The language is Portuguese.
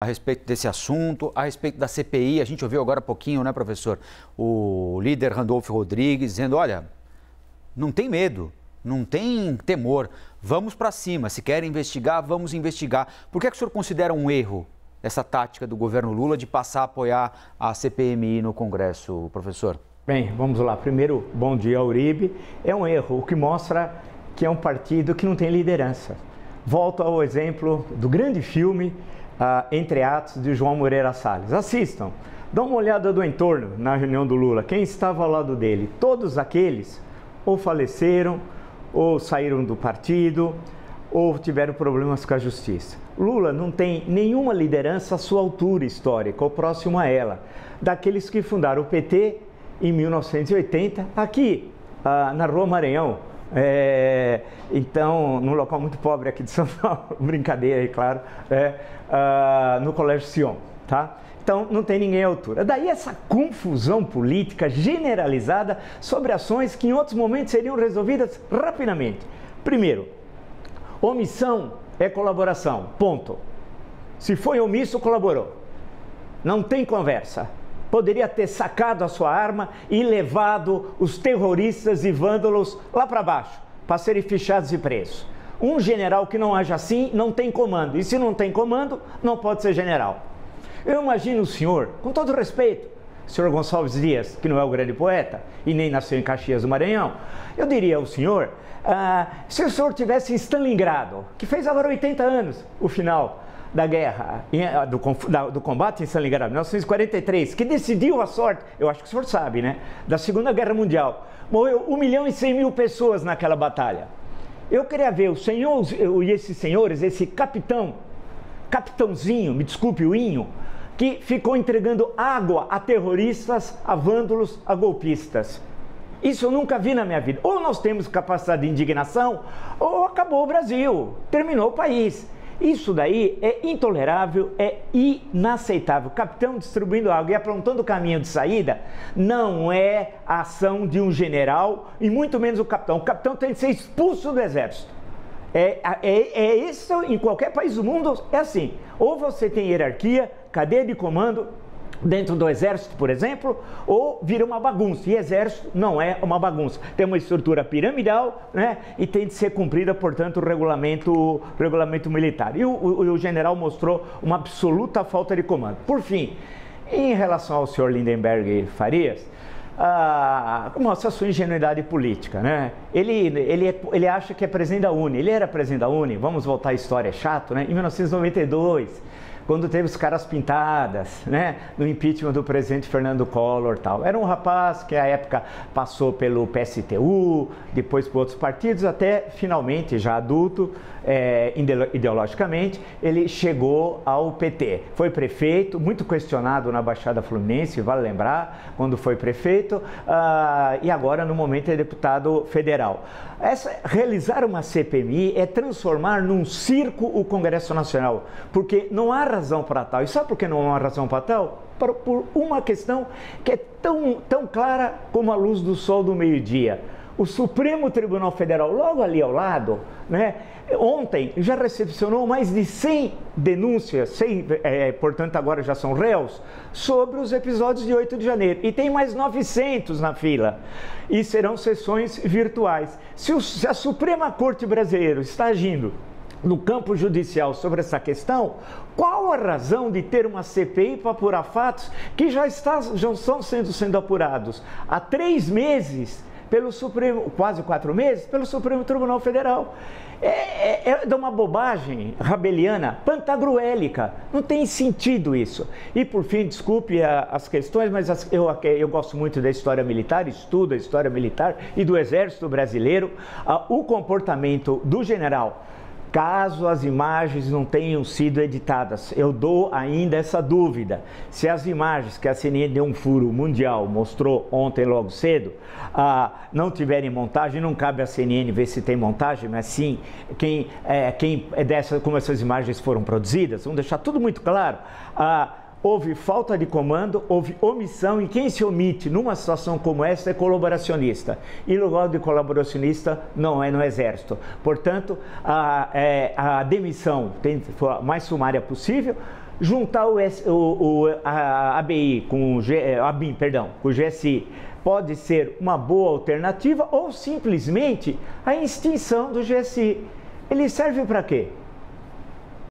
a respeito desse assunto, a respeito da CPI. A gente ouviu agora há pouquinho, né, professor, o líder Randolfe Rodrigues dizendo, olha, não tem medo, não tem temor, vamos para cima, se querem investigar, vamos investigar. Por que é que o senhor considera um erro essa tática do governo Lula de passar a apoiar a CPMI no Congresso, professor? Bem, vamos lá. Primeiro, bom dia, Uribe. É um erro, o que mostra que é um partido que não tem liderança. Volto ao exemplo do grande filme Entre Atos, de João Moreira Salles. Assistam, dá uma olhada do entorno na reunião do Lula, quem estava ao lado dele, todos aqueles ou faleceram, ou saíram do partido, ou tiveram problemas com a justiça. Lula não tem nenhuma liderança à sua altura histórica, ou próximo a ela, daqueles que fundaram o PT em 1980, aqui na Rua Maranhão. Então, num local muito pobre aqui de São Paulo, brincadeira aí, claro, no Colégio Sion, tá? Então, não tem ninguém à altura. Daí essa confusão política generalizada sobre ações que em outros momentos seriam resolvidas rapidamente. Primeiro, omissão é colaboração, ponto. Se foi omisso, colaborou. Não tem conversa. Poderia ter sacado a sua arma e levado os terroristas e vândalos lá para baixo, para serem fichados e presos. Um general que não age assim não tem comando, e se não tem comando, não pode ser general. Eu imagino o senhor, com todo respeito, o senhor Gonçalves Dias, que não é o grande poeta e nem nasceu em Caxias do Maranhão, eu diria ao senhor, se o senhor tivesse em Stalingrado, que fez agora 80 anos, o final da guerra, do combate em Stalingrado, 1943, que decidiu a sorte, eu acho que o senhor sabe, né, da Segunda Guerra Mundial. Morreu 1.100.000 pessoas naquela batalha. Eu queria ver o senhor e esses senhores, esse capitãozinho, me desculpe o inho, que ficou entregando água a terroristas, a vândalos, a golpistas. Isso eu nunca vi na minha vida. Ou nós temos capacidade de indignação, ou acabou o Brasil, terminou o país. Isso daí é intolerável, é inaceitável. Capitão distribuindo água e aprontando o caminho de saída não é a ação de um general e muito menos o capitão. O capitão tem que ser expulso do exército. É isso em qualquer país do mundo, é assim. Ou você tem hierarquia, cadeia de comando dentro do exército, por exemplo, ou vira uma bagunça. E exército não é uma bagunça. Tem uma estrutura piramidal, né? E tem de ser cumprida, portanto, o regulamento militar. E o general mostrou uma absoluta falta de comando. Por fim, em relação ao senhor Lindenberg e Farias, mostra a sua ingenuidade política, né? Ele acha que é presidente da UNE. Ele era presidente da UNE, vamos voltar à história, é chato, né? Em 1992. Quando teve os caras pintadas, né, no impeachment do presidente Fernando Collor, tal. Era um rapaz que, à época, passou pelo PSTU, depois por outros partidos, até, finalmente, já adulto, ideologicamente, ele chegou ao PT. Foi prefeito, muito questionado na Baixada Fluminense, vale lembrar, quando foi prefeito, e agora, no momento, é deputado federal. Realizar uma CPMI é transformar num circo o Congresso Nacional, porque não há razão para tal. E sabe por que não há razão para tal? Por uma questão que é tão clara como a luz do sol do meio-dia. O Supremo Tribunal Federal, logo ali ao lado, né, ontem já recepcionou mais de 100 denúncias, portanto agora já são réus, sobre os episódios de 8 de janeiro. E tem mais 900 na fila. E serão sessões virtuais. Se a Suprema Corte brasileira está agindo no campo judicial sobre essa questão, qual a razão de ter uma CPI para apurar fatos que já estão sendo apurados há 3 meses pelo Supremo, quase 4 meses, pelo Supremo Tribunal Federal? É de uma bobagem rabeliana, pantagruélica. Não tem sentido isso. E por fim, desculpe as questões, mas eu gosto muito da história militar, estudo a história militar e do Exército Brasileiro. O comportamento do general, caso as imagens não tenham sido editadas, eu dou ainda essa dúvida. Se as imagens que a CNN deu um furo mundial, mostrou ontem logo cedo, não tiverem montagem, não cabe à CNN ver se tem montagem, mas sim como essas imagens foram produzidas. Vamos deixar tudo muito claro. Houve falta de comando, houve omissão, e quem se omite numa situação como essa é colaboracionista. E lugar de colaboracionista não é no Exército. Portanto, a demissão tem que ser a mais sumária possível, Juntar a ABI com o GSI pode ser uma boa alternativa ou simplesmente a extinção do GSI. Ele serve para quê?